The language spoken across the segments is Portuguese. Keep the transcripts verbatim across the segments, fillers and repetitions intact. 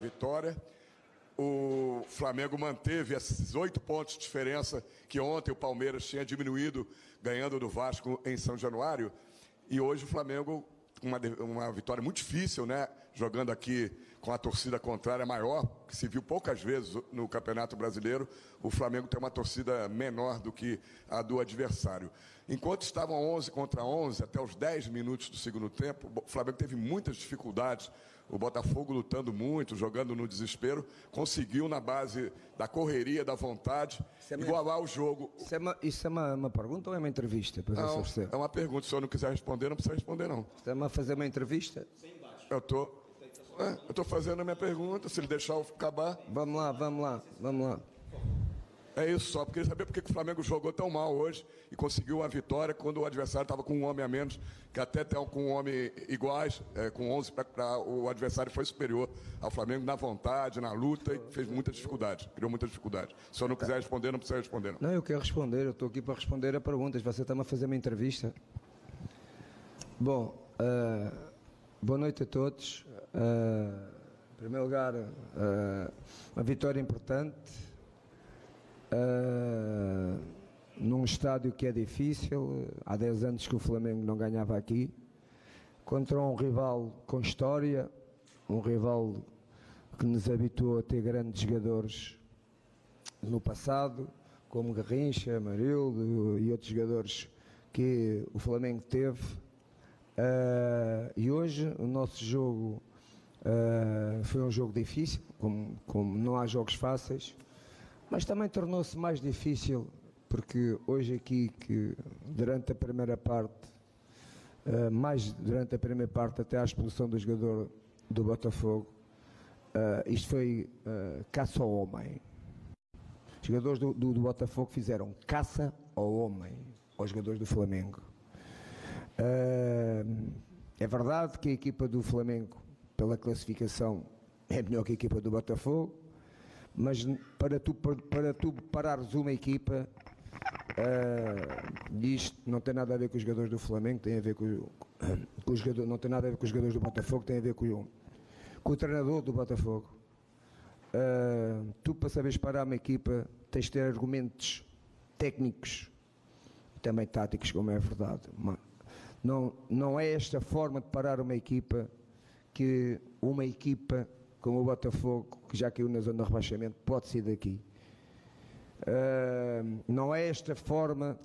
Vitória, o Flamengo manteve esses oito pontos de diferença que ontem o Palmeiras tinha diminuído, ganhando do Vasco em São Januário, e hoje o Flamengo, uma, uma vitória muito difícil, né? Jogando aqui com a torcida contrária maior, que se viu poucas vezes no Campeonato Brasileiro, o Flamengo tem uma torcida menor do que a do adversário. Enquanto estavam onze contra onze, até os dez minutos do segundo tempo, o Flamengo teve muitas dificuldades. O Botafogo lutando muito, jogando no desespero, conseguiu, na base da correria, da vontade, é igualar o jogo. Isso é, uma, isso é uma, uma pergunta ou é uma entrevista, professor? Não, é uma pergunta. Se o senhor não quiser responder, não precisa responder, não. Está-me a fazer uma entrevista? Sim, embaixo. Eu tô, é, estou fazendo a minha pergunta, se ele deixar eu acabar. Vamos lá, vamos lá, vamos lá. É isso só, porque queria saber por que o Flamengo jogou tão mal hoje e conseguiu uma vitória quando o adversário estava com um homem a menos, que até estava com um homem iguais, é, com onze, pra, pra, o adversário foi superior ao Flamengo na vontade, na luta, e fez muita dificuldade, criou muita dificuldade. Se eu não quiser responder, não precisa responder, não. Não, eu quero responder, eu estou aqui para responder a perguntas, você está-me a fazer uma entrevista. Bom, uh, boa noite a todos. Uh, em primeiro lugar, uh, uma vitória importante. Uh, num estádio que é difícil, há dez anos que o Flamengo não ganhava aqui, contra um rival com história, um rival que nos habituou a ter grandes jogadores no passado, como Garrincha, Amarildo e outros jogadores que o Flamengo teve, uh, e hoje o nosso jogo uh, foi um jogo difícil, como, como não há jogos fáceis. Mas também tornou-se mais difícil, porque hoje aqui, que durante a primeira parte, uh, mais durante a primeira parte até à expulsão do jogador do Botafogo, uh, isto foi uh, caça ao homem. Os jogadores do, do, do Botafogo fizeram caça ao homem, aos jogadores do Flamengo. Uh, é verdade que a equipa do Flamengo, pela classificação, é melhor que a equipa do Botafogo, mas para tu, para tu parares uma equipa, uh, isto não tem nada a ver com os jogadores do Flamengo, tem a ver com, com os jogadores, não tem nada a ver com os jogadores do Botafogo, tem a ver com, com o treinador do Botafogo. Uh, tu, para saberes parar uma equipa, tens de ter argumentos técnicos, também táticos, como é verdade. Não, não é esta forma de parar uma equipa que uma equipa como o Botafogo, que já caiu na zona de rebaixamento, pode sair daqui. Uh, não é esta forma,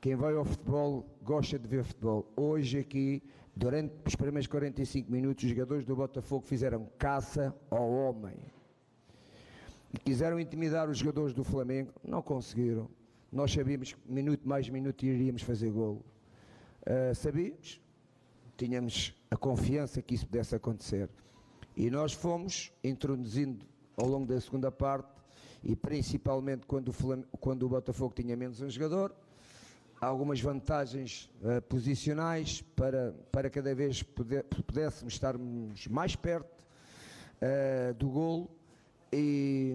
quem vai ao futebol gosta de ver futebol. Hoje aqui, durante os primeiros quarenta e cinco minutos, os jogadores do Botafogo fizeram caça ao homem. Quiseram intimidar os jogadores do Flamengo, não conseguiram. Nós sabíamos que minuto mais minuto iríamos fazer golo. Uh, sabíamos, tínhamos a confiança que isso pudesse acontecer. E nós fomos introduzindo ao longo da segunda parte, e principalmente quando o, Flamengo, quando o Botafogo tinha menos um jogador, algumas vantagens uh, posicionais para, para cada vez poder, pudéssemos estarmos mais perto uh, do golo, e,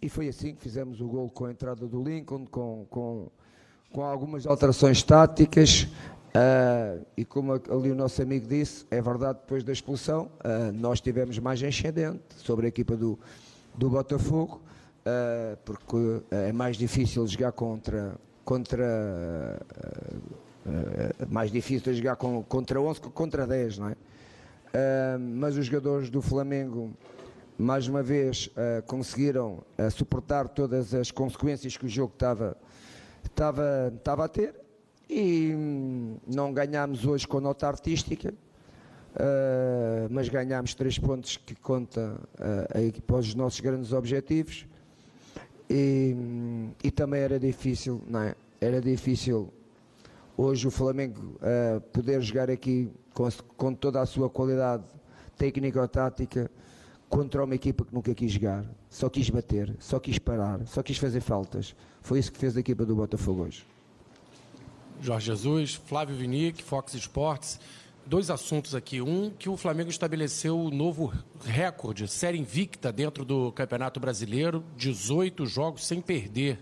e foi assim que fizemos o golo, com a entrada do Lincoln, com, com, com algumas alterações táticas. Uh, e como ali o nosso amigo disse, é verdade, depois da expulsão, uh, nós tivemos mais ascendente sobre a equipa do, do Botafogo, uh, porque uh, é mais difícil jogar contra, contra uh, uh, mais difícil jogar com, contra onze que contra dez, não é? Uh, mas os jogadores do Flamengo, mais uma vez, uh, conseguiram uh, suportar todas as consequências que o jogo estava, estava, estava a ter. E não ganhámos hoje com nota artística, uh, mas ganhámos três pontos que conta uh, para os nossos grandes objetivos, e, e também era difícil, não é? Era difícil hoje o Flamengo uh, poder jogar aqui com, com toda a sua qualidade técnica ou tática contra uma equipa que nunca quis jogar, só quis bater, só quis parar, só quis fazer faltas. Foi isso que fez a equipa do Botafogo hoje. Jorge Jesus, Flávio Vinic, Fox Sports. Dois assuntos aqui. Um, que o Flamengo estabeleceu o novo recorde, série invicta dentro do Campeonato Brasileiro, dezoito jogos sem perder.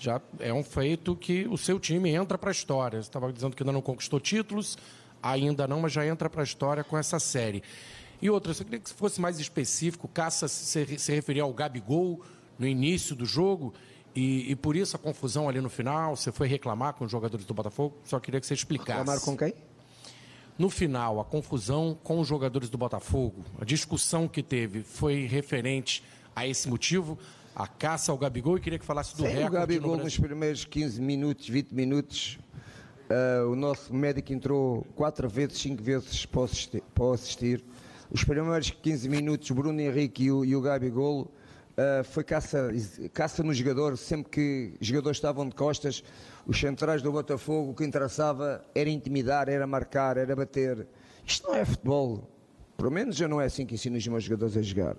Já é um feito que o seu time entra para a história. Você estava dizendo que ainda não conquistou títulos, ainda não, mas já entra para a história com essa série. E outra, eu queria que fosse mais específico, Cassa se, se referia ao Gabigol no início do jogo, e, e por isso a confusão ali no final, você foi reclamar com os jogadores do Botafogo, só queria que você explicasse. Reclamaram com quem? No final, a confusão com os jogadores do Botafogo, a discussão que teve foi referente a esse motivo, a caça ao Gabigol, e queria que falasse do recorde. Sem o Gabigol, no nos primeiros quinze minutos, vinte minutos, uh, o nosso médico entrou quatro vezes, cinco vezes para assistir. Para assistir. Os primeiros quinze minutos, Bruno Henrique e o, e o Gabigol, uh, foi caça, caça no jogador, sempre que os jogadores estavam de costas, os centrais do Botafogo, o que interessava era intimidar, era marcar, era bater. Isto não é futebol, pelo menos eu não é assim que ensino os meus jogadores a jogar.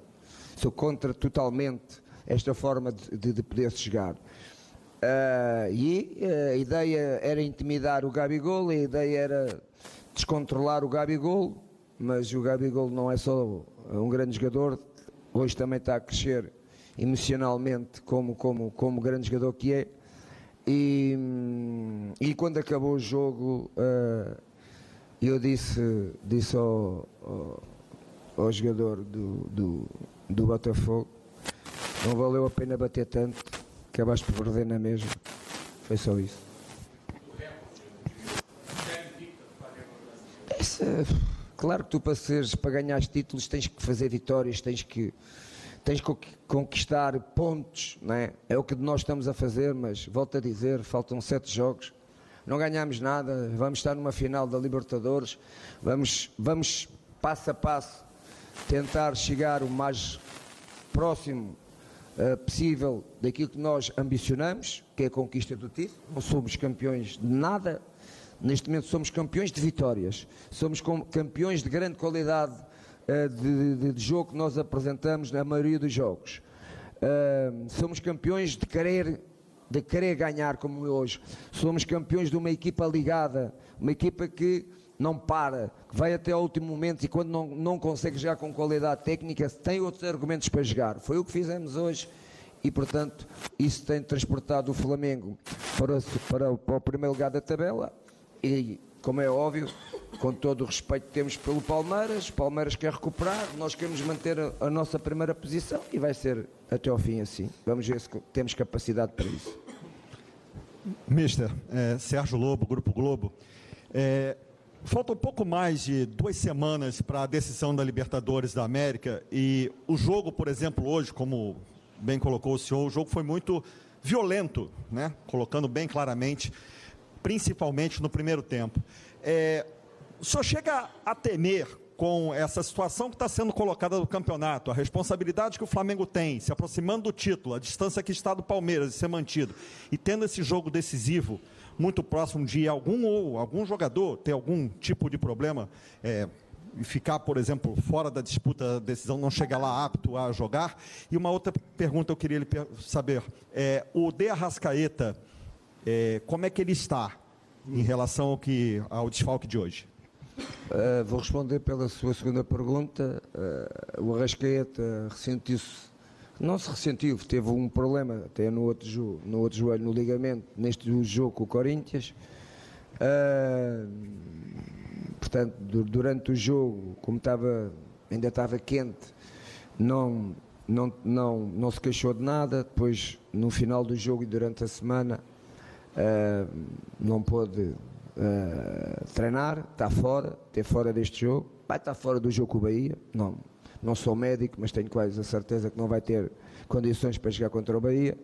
Sou contra totalmente esta forma de, de, de poder-se jogar. Uh, e uh, a ideia era intimidar o Gabigol, a ideia era descontrolar o Gabigol, mas o Gabigol não é só um grande jogador, hoje também está a crescer emocionalmente como, como, como grande jogador que é. E, e quando acabou o jogo, uh, eu disse, disse ao, ao, ao jogador do, do, do Botafogo, não valeu a pena bater tanto, acabaste por perder na mesma. Foi só isso. Essa... Claro que tu, para, seres, para ganhar títulos, tens que fazer vitórias, tens que, tens que conquistar pontos, não é? É o que nós estamos a fazer, mas volto a dizer, faltam sete jogos, não ganhamos nada, vamos estar numa final da Libertadores, vamos, vamos passo a passo tentar chegar o mais próximo uh, possível daquilo que nós ambicionamos, que é a conquista do título. Não somos campeões de nada. Neste momento somos campeões de vitórias, somos campeões de grande qualidade uh, de, de, de jogo que nós apresentamos na maioria dos jogos. Uh, somos campeões de querer, de querer ganhar, como hoje. Somos campeões de uma equipa ligada, uma equipa que não para, que vai até ao último momento e quando não, não consegue jogar com qualidade técnica, tem outros argumentos para jogar. Foi o que fizemos hoje. E, portanto, isso tem transportado o Flamengo para, para, para o primeiro lugar da tabela. E, como é óbvio, com todo o respeito que temos pelo Palmeiras, o Palmeiras quer recuperar, nós queremos manter a, a nossa primeira posição e vai ser até ao fim assim. Vamos ver se temos capacidade para isso. Mister, é, Sérgio Lobo, Grupo Globo. É, falta um pouco mais de duas semanas para a decisão da Libertadores da América e o jogo, por exemplo, hoje, como bem colocou o senhor, o jogo foi muito violento, né? Colocando bem claramente... principalmente no primeiro tempo. É, o senhor chega a temer com essa situação que está sendo colocada no campeonato, a responsabilidade que o Flamengo tem, se aproximando do título, a distância que está do Palmeiras de ser mantido, e tendo esse jogo decisivo muito próximo de algum ou algum jogador ter algum tipo de problema, é, e ficar, por exemplo, fora da disputa da decisão, não chegar lá apto a jogar? E uma outra pergunta eu queria lhe saber, é, o De Arrascaeta, É, como é que ele está em relação ao, que, ao desfalque de hoje? Uh, vou responder pela sua segunda pergunta. Uh, o Arrascaeta ressentiu-se, não se ressentiu, teve um problema até no outro, jo no outro joelho, no ligamento, neste jogo com o Corinthians. Uh, portanto, durante o jogo, como estava, ainda estava quente, não, não, não, não se queixou de nada. Depois, no final do jogo e durante a semana, Uh, não pôde uh, treinar, está fora, está fora deste jogo, vai estar fora do jogo com o Bahia. Não, não sou médico, mas tenho quase a certeza que não vai ter condições para jogar contra o Bahia.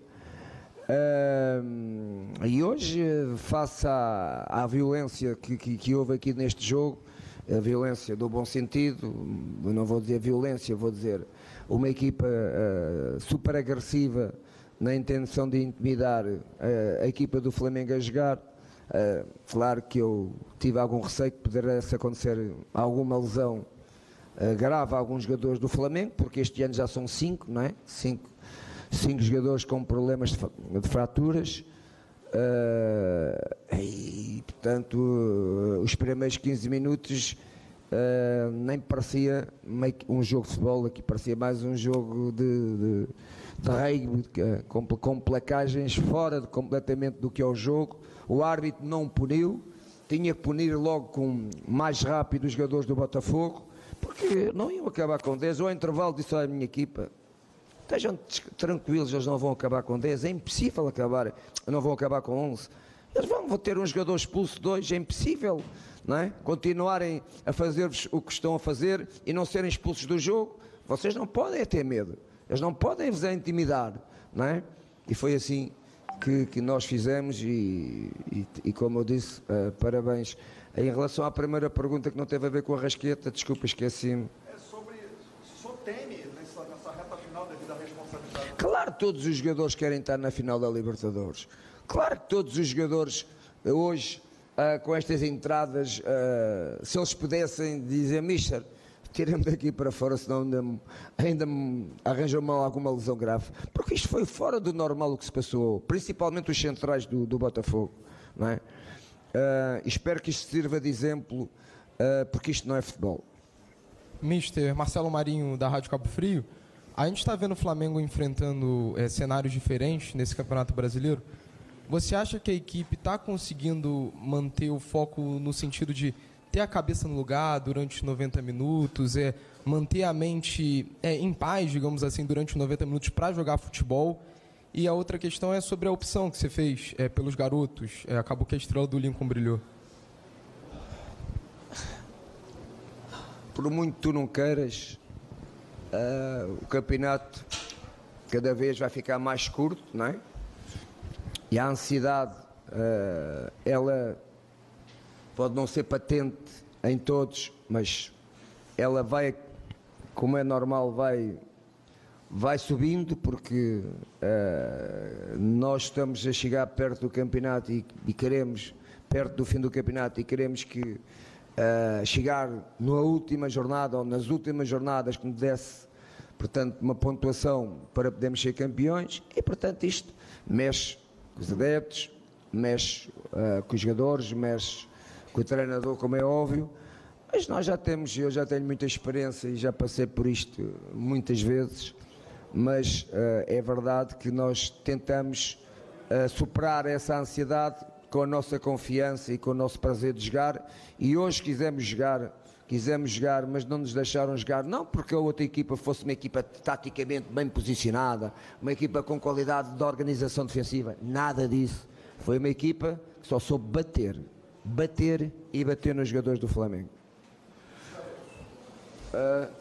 Uh, e hoje, face à, à violência que, que, que houve aqui neste jogo, a violência do bom sentido, não vou dizer violência, vou dizer uma equipa uh, super agressiva, na intenção de intimidar a, a equipa do Flamengo a jogar. Uh, claro que eu tive algum receio que pudesse acontecer alguma lesão uh, grave a alguns jogadores do Flamengo, porque este ano já são cinco, não é? Cinco, cinco jogadores com problemas de, de fraturas. Uh, e, portanto, uh, os primeiros quinze minutos uh, nem parecia um jogo de futebol, aqui parecia mais um jogo de... de terreno, com, com placagens fora de, completamente do que é o jogo. O árbitro não puniu, tinha que punir logo com mais rápido os jogadores do Botafogo, porque não iam acabar com dez. Ou ao intervalo disse à minha equipa: estejam tranquilos, eles não vão acabar com dez, é impossível acabar, não vão acabar com onze. Eles vão, vão ter um jogador expulso, dois, é impossível, não é? Continuarem a fazer-vos o que estão a fazer e não serem expulsos do jogo. Vocês não podem ter medo, eles não podem vos intimidar, não é? E foi assim que, que nós fizemos e, e, e como eu disse, uh, parabéns. Em relação à primeira pergunta que não teve a ver com a Arrascaeta, desculpa, esqueci-me. É sobre, só teme nessa, nessa reta final devido à responsabilidade? Claro que todos os jogadores querem estar na final da Libertadores. Claro que todos os jogadores hoje, uh, com estas entradas, uh, se eles pudessem dizer: mister, tirem-me daqui para fora, senão ainda, ainda me arranjam alguma lesão grave. Porque isto foi fora do normal o que se passou, principalmente os centrais do, do Botafogo, não é? Uh, espero que isto sirva de exemplo, uh, porque isto não é futebol. Mister Marcelo Marinho, da Rádio Cabo Frio, a gente está vendo o Flamengo enfrentando é, cenários diferentes nesse Campeonato Brasileiro. Você acha que a equipe está conseguindo manter o foco no sentido de ter a cabeça no lugar durante noventa minutos, é, manter a mente é, em paz, digamos assim, durante noventa minutos para jogar futebol? E a outra questão é sobre a opção que você fez é, pelos garotos. É, acabou que a estrela do Lincoln brilhou. Por muito que tu não queiras, uh, o campeonato cada vez vai ficar mais curto, não é? E a ansiedade, uh, ela... pode não ser patente em todos, mas ela vai, como é normal, vai, vai subindo, porque uh, nós estamos a chegar perto do campeonato e, e queremos, perto do fim do campeonato, e queremos que uh, chegar na última jornada ou nas últimas jornadas que me desse, portanto, uma pontuação para podermos ser campeões. E, portanto, isto mexe com os adeptos, mexe uh, com os jogadores, mexe com o treinador, como é óbvio, mas nós já temos, eu já tenho muita experiência e já passei por isto muitas vezes, mas uh, é verdade que nós tentamos uh, superar essa ansiedade com a nossa confiança e com o nosso prazer de jogar. E hoje quisemos jogar, quisemos jogar, mas não nos deixaram jogar, não porque a outra equipa fosse uma equipa taticamente bem posicionada, uma equipa com qualidade de organização defensiva, nada disso. Foi uma equipa que só soube bater. Bater e bater nos jogadores do Flamengo. Uh,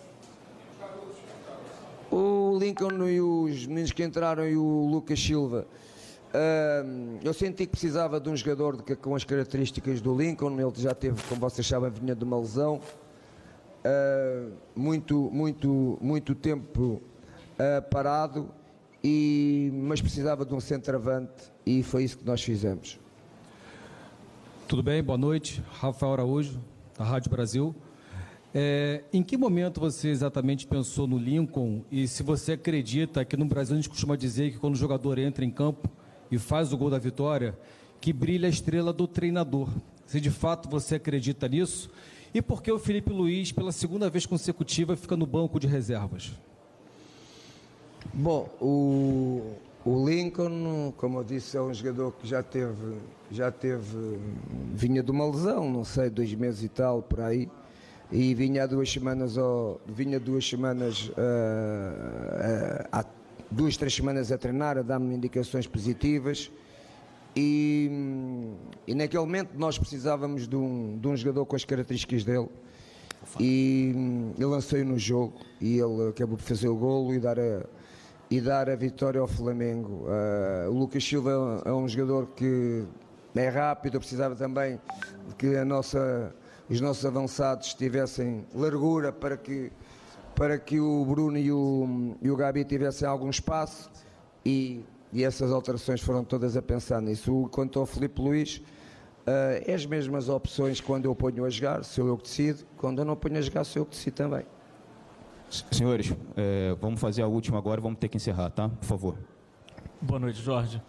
o Lincoln e os meninos que entraram e o Lucas Silva. Uh, eu senti que precisava de um jogador de, com as características do Lincoln. Ele já teve, como vocês sabem, vinha de uma lesão. Uh, muito, muito, muito tempo uh, parado. E, mas precisava de um centroavante e foi isso que nós fizemos. Tudo bem, boa noite. Rafael Araújo, da Rádio Brasil. É, em que momento você exatamente pensou no Lincoln? E se você acredita que no Brasil a gente costuma dizer que quando o jogador entra em campo e faz o gol da vitória, que brilha a estrela do treinador. Se de fato você acredita nisso. E por que o Felipe Luís, pela segunda vez consecutiva, fica no banco de reservas? Bom, o... O Lincoln, como eu disse, é um jogador que já teve, já teve, vinha de uma lesão, não sei, dois meses e tal, por aí, e vinha há duas semanas, oh, vinha duas semanas, uh, uh, há duas, três semanas a treinar, a dar-me indicações positivas, e, e naquele momento nós precisávamos de um, de um jogador com as características dele, e eu lancei-o no jogo, e ele acabou por fazer o golo e dar a... e dar a vitória ao Flamengo. Uh, o Lucas Silva é um jogador que é rápido, precisava também que a nossa, os nossos avançados tivessem largura para que, para que o Bruno e o, e o Gabi tivessem algum espaço, e, e essas alterações foram todas a pensar nisso. Quanto ao Felipe Luís, uh, é as mesmas opções quando eu ponho a jogar, sou eu que decido, quando eu não ponho a jogar, sou eu que decido também. Senhores, é, vamos fazer a última agora, vamos ter que encerrar, tá? Por favor. Boa noite, Jorge.